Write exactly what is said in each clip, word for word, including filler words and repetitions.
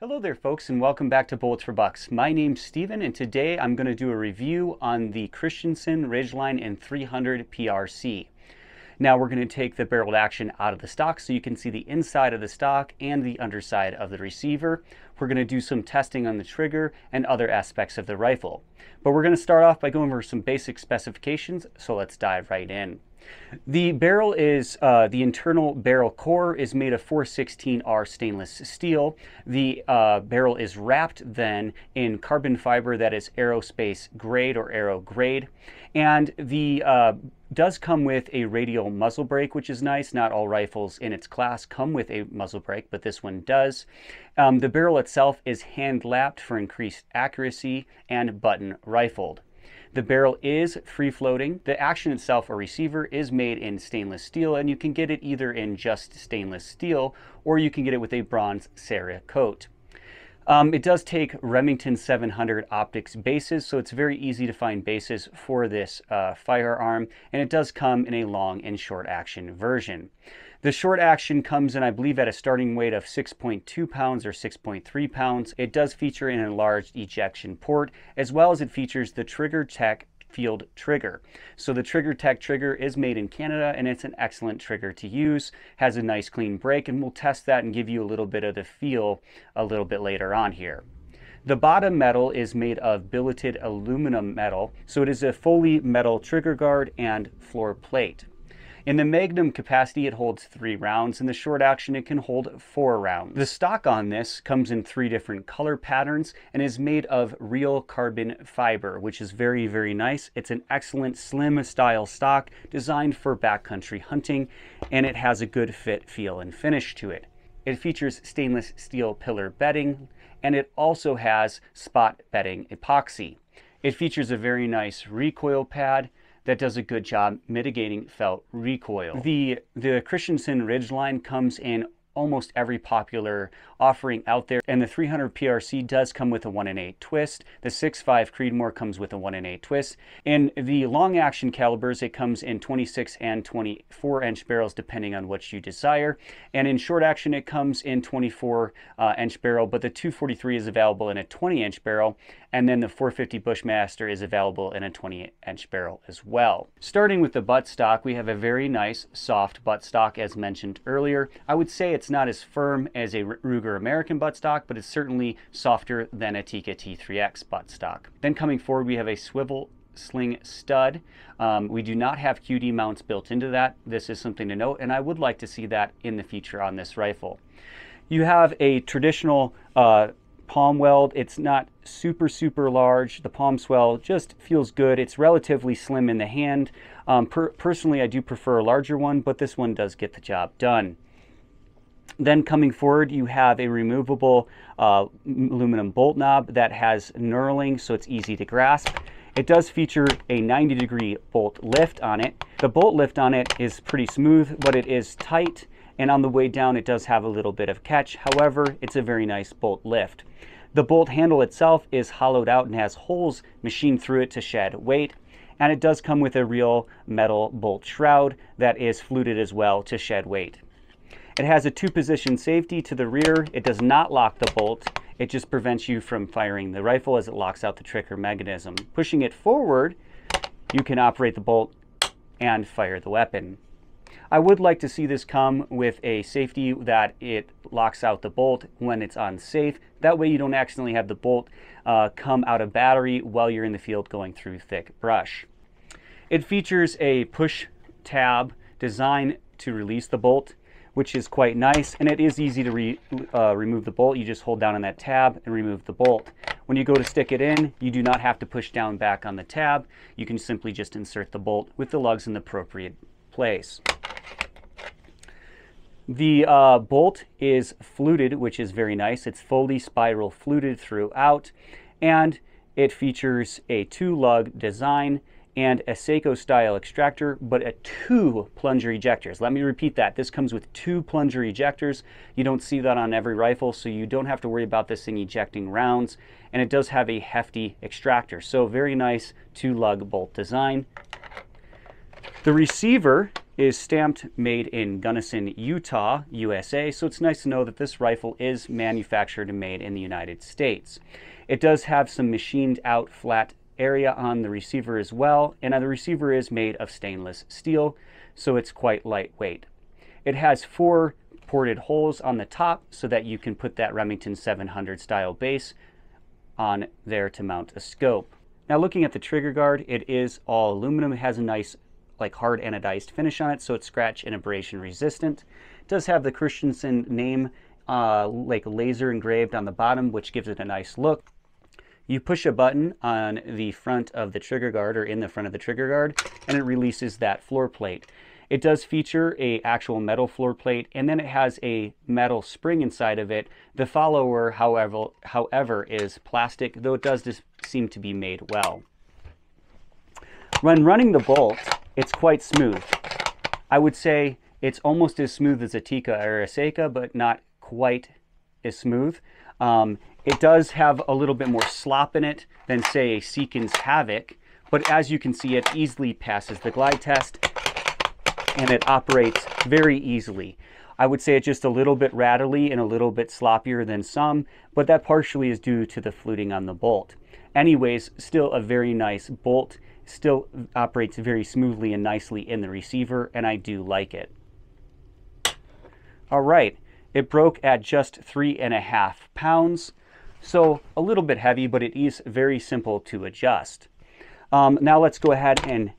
Hello there folks, and welcome back to Bullets for Bucks. My name's Steven, and today I'm going to do a review on the Christensen Ridgeline and three hundred P R C. Now we're going to take the barreled action out of the stock so you can see the inside of the stock and the underside of the receiver. We're going to do some testing on the trigger and other aspects of the rifle. But we're going to start off by going over some basic specifications, so let's dive right in. The barrel is, uh, the internal barrel core is made of four sixteen R stainless steel. The uh, barrel is wrapped then in carbon fiber that is aerospace grade or aero grade. And the uh, does come with a radial muzzle brake, which is nice. Not all rifles in its class come with a muzzle brake, but this one does. Um, the barrel itself is hand lapped for increased accuracy and button rifled. The barrel is free-floating. The action itself, or receiver, is made in stainless steel, and you can get it either in just stainless steel or you can get it with a bronze Cera coat. Um, it does take Remington seven hundred optics bases, so it's very easy to find bases for this uh, firearm, and it does come in a long and short action version. The short action comes in, I believe, at a starting weight of six point two pounds or six point three pounds. It does feature an enlarged ejection port, as well as it features the Trigger Tech field trigger. So the Trigger Tech trigger is made in Canada, and it's an excellent trigger to use, has a nice clean break, and we'll test that and give you a little bit of the feel a little bit later on here. The bottom metal is made of billeted aluminum metal, so it is a fully metal trigger guard and floor plate. In the magnum capacity, it holds three rounds. In the short action, it can hold four rounds. The stock on this comes in three different color patterns and is made of real carbon fiber, which is very, very nice. It's an excellent slim style stock designed for backcountry hunting, and it has a good fit, feel, and finish to it. It features stainless steel pillar bedding, and it also has spot bedding epoxy. It features a very nice recoil pad that does a good job mitigating felt recoil. The, the Christensen Ridgeline comes in almost every popular offering out there, and the three hundred P R C does come with a one in eight twist. The six point five Creedmoor comes with a one in eight twist. In the long action calibers, it comes in twenty-six and twenty-four inch barrels, depending on what you desire. And in short action, it comes in twenty-four uh, inch barrel, but the two forty-three is available in a twenty inch barrel, and then the four fifty Bushmaster is available in a twenty inch barrel as well. Starting with the buttstock, we have a very nice soft buttstock, as mentioned earlier. I would say it's It's not as firm as a Ruger American buttstock, but it's certainly softer than a Tikka T three X buttstock. Then coming forward, we have a swivel sling stud. Um, we do not have Q D mounts built into that. This is something to note, and I would like to see that in the future on this rifle. You have a traditional uh, palm weld. It's not super super large. The palm swell just feels good. It's relatively slim in the hand. Um, per personally, I do prefer a larger one, but this one does get the job done. Then coming forward, you have a removable uh, aluminum bolt knob that has knurling, so it's easy to grasp. It does feature a ninety degree bolt lift on it. The bolt lift on it is pretty smooth, but it is tight, and on the way down it does have a little bit of catch. However, it's a very nice bolt lift. The bolt handle itself is hollowed out and has holes machined through it to shed weight, and it does come with a real metal bolt shroud that is fluted as well to shed weight. It has a two-position safety to the rear. It does not lock the bolt. It just prevents you from firing the rifle as it locks out the trigger mechanism. Pushing it forward, you can operate the bolt and fire the weapon. I would like to see this come with a safety that it locks out the bolt when it's unsafe. That way you don't accidentally have the bolt uh, come out of battery while you're in the field going through thick brush. It features a push tab designed to release the bolt, which is quite nice, and it is easy to re, uh, remove the bolt. You just hold down on that tab and remove the bolt. When you go to stick it in, you do not have to push down back on the tab. You can simply just insert the bolt with the lugs in the appropriate place. The uh, bolt is fluted, which is very nice. It's fully spiral fluted throughout, and it features a two-lug design and a Seiko style extractor, but a two plunger ejectors. Let me repeat that. This comes with two plunger ejectors. You don't see that on every rifle, so you don't have to worry about this thing ejecting rounds. And it does have a hefty extractor, so very nice two lug bolt design. The receiver is stamped made in Gunnison, Utah, U S A, so it's nice to know that this rifle is manufactured and made in the United States. It does have some machined out flat area on the receiver as well, and the receiver is made of stainless steel, so it's quite lightweight. It has four ported holes on the top so that you can put that Remington seven hundred style base on there to mount a scope. Now looking at the trigger guard, it is all aluminum. It has a nice like hard anodized finish on it, so it's scratch and abrasion resistant. It does have the Christensen name uh, like laser engraved on the bottom, which gives it a nice look. You push a button on the front of the trigger guard or in the front of the trigger guard and it releases that floor plate. It does feature a actual metal floor plate, and then it has a metal spring inside of it. The follower, however, however is plastic, though it does just seem to be made well. When running the bolt, it's quite smooth. I would say it's almost as smooth as a Tikka or a Seika, but not quite as smooth. Um, it does have a little bit more slop in it than, say, a Seekins Havoc, but as you can see, it easily passes the glide test, and it operates very easily. I would say it's just a little bit rattly and a little bit sloppier than some, but that partially is due to the fluting on the bolt. Anyways, still a very nice bolt, still operates very smoothly and nicely in the receiver, and I do like it. All right, it broke at just three and a half pounds, so a little bit heavy, but it is very simple to adjust. Um, now let's go ahead and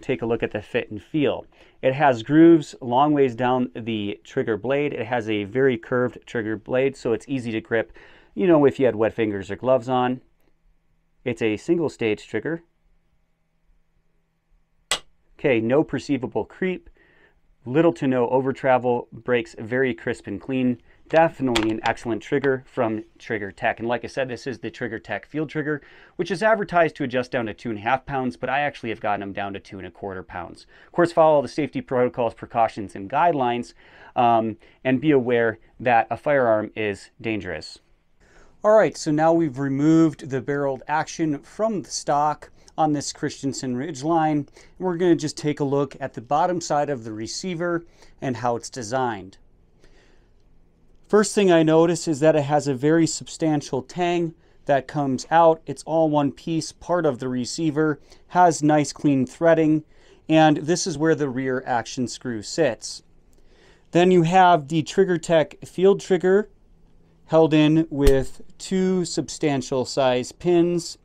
take a look at the fit and feel. It has grooves long ways down the trigger blade. It has a very curved trigger blade, so it's easy to grip, you know, if you had wet fingers or gloves on. It's a single stage trigger. Okay, no perceivable creep, little to no over travel, breaks very crisp and clean. Definitely an excellent trigger from Trigger Tech. And like I said, this is the Trigger Tech field trigger, which is advertised to adjust down to two and a half pounds, but I actually have gotten them down to two and a quarter pounds. Of course, follow all the safety protocols, precautions, and guidelines, um, and be aware that a firearm is dangerous. All right, so now we've removed the barreled action from the stock on this Christensen Ridgeline. We're gonna just take a look at the bottom side of the receiver and how it's designed. First thing I notice is that it has a very substantial tang that comes out. It's all one piece, part of the receiver, has nice clean threading, and this is where the rear action screw sits. Then you have the Trigger Tech field trigger held in with two substantial size pins,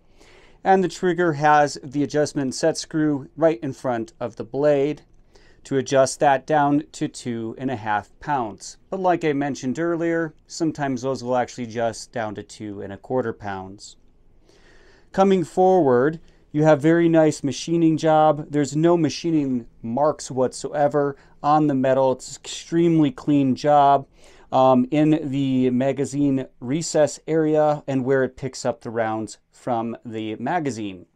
and the trigger has the adjustment set screw right in front of the blade to adjust that down to two and a half pounds. But like I mentioned earlier, sometimes those will actually adjust down to two and a quarter pounds. Coming forward, you have very nice machining job. There's no machining marks whatsoever on the metal. It's an extremely clean job um, in the magazine recess area and where it picks up the rounds from the magazine.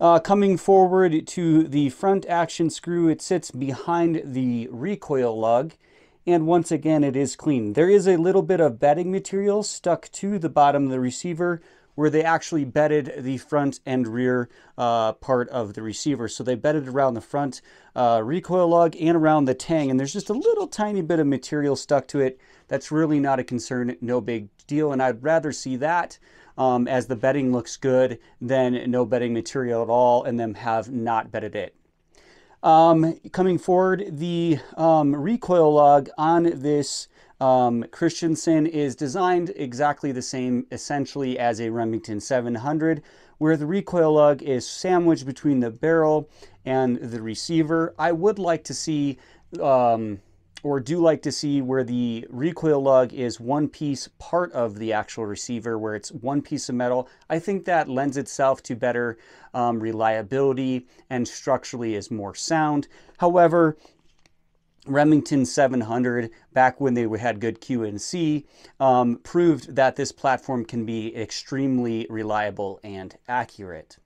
Uh, coming forward to the front action screw, it sits behind the recoil lug, and once again it is clean. There is a little bit of bedding material stuck to the bottom of the receiver where they actually bedded the front and rear uh, part of the receiver. So they bedded around the front uh, recoil lug and around the tang, and there's just a little tiny bit of material stuck to it. That's really not a concern, no big deal, and I'd rather see that Um, as the bedding looks good, then no bedding material at all, and them have not bedded it. Um, coming forward, the um, recoil lug on this um, Christensen is designed exactly the same, essentially, as a Remington seven hundred, where the recoil lug is sandwiched between the barrel and the receiver. I would like to see, um, or do like to see, where the recoil lug is one piece part of the actual receiver, where it's one piece of metal. I think that lends itself to better um, reliability and structurally is more sound. However, Remington seven hundred, back when they had good Q and C, um, proved that this platform can be extremely reliable and accurate.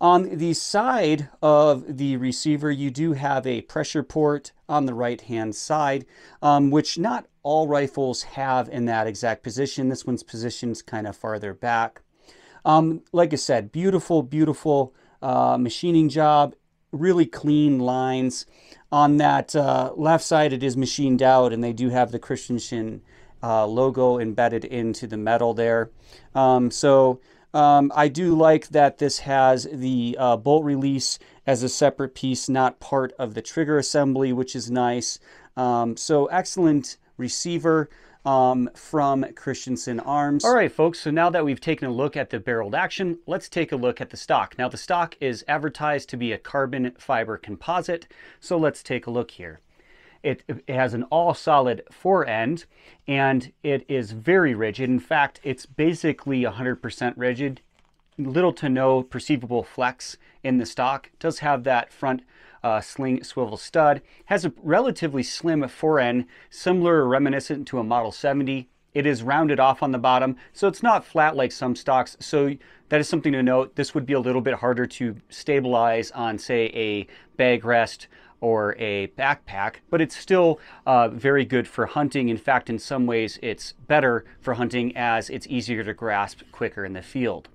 On the side of the receiver, you do have a pressure port on the right-hand side, um, which not all rifles have in that exact position. This one's positioned kind of farther back. Um, like I said, beautiful, beautiful uh, machining job. really clean lines. On that uh, left side, it is machined out, and they do have the Christensen uh, logo embedded into the metal there. Um, so um, I do like that this has the uh, bolt release as a separate piece, not part of the trigger assembly, which is nice. Um, so excellent receiver um, from Christensen Arms. All right, folks, so now that we've taken a look at the barreled action, let's take a look at the stock. Now, the stock is advertised to be a carbon fiber composite, so let's take a look here. It, it has an all-solid fore-end, and it is very rigid. In fact, it's basically one hundred percent rigid. Little to no perceivable flex in the stock. Does have that front uh, sling swivel stud. Has a relatively slim fore-end, similar or reminiscent to a Model seventy. It is rounded off on the bottom, so it's not flat like some stocks. So that is something to note. This would be a little bit harder to stabilize on, say, a bag rest or a backpack, but it's still uh, very good for hunting. In fact, in some ways, it's better for hunting as it's easier to grasp quicker in the field.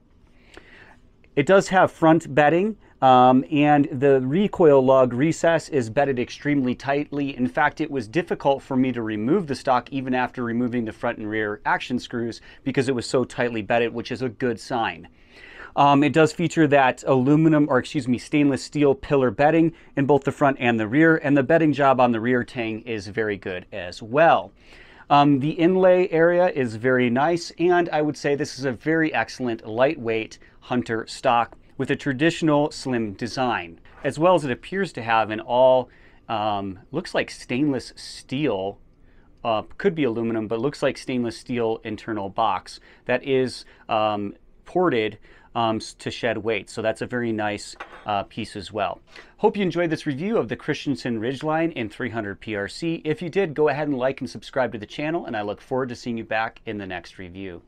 It does have front bedding, um, and the recoil lug recess is bedded extremely tightly. In fact, it was difficult for me to remove the stock even after removing the front and rear action screws because it was so tightly bedded, which is a good sign. Um, it does feature that aluminum, or excuse me, stainless steel pillar bedding in both the front and the rear, and the bedding job on the rear tang is very good as well. Um, the inlay area is very nice, and I would say this is a very excellent lightweight hunter stock with a traditional slim design, as well as it appears to have an all, um, looks like stainless steel, uh, could be aluminum, but looks like stainless steel internal box that is um, ported Um, to shed weight. So that's a very nice uh, piece as well. Hope you enjoyed this review of the Christensen Ridgeline and three hundred P R C. If you did, go ahead and like and subscribe to the channel, and I look forward to seeing you back in the next review.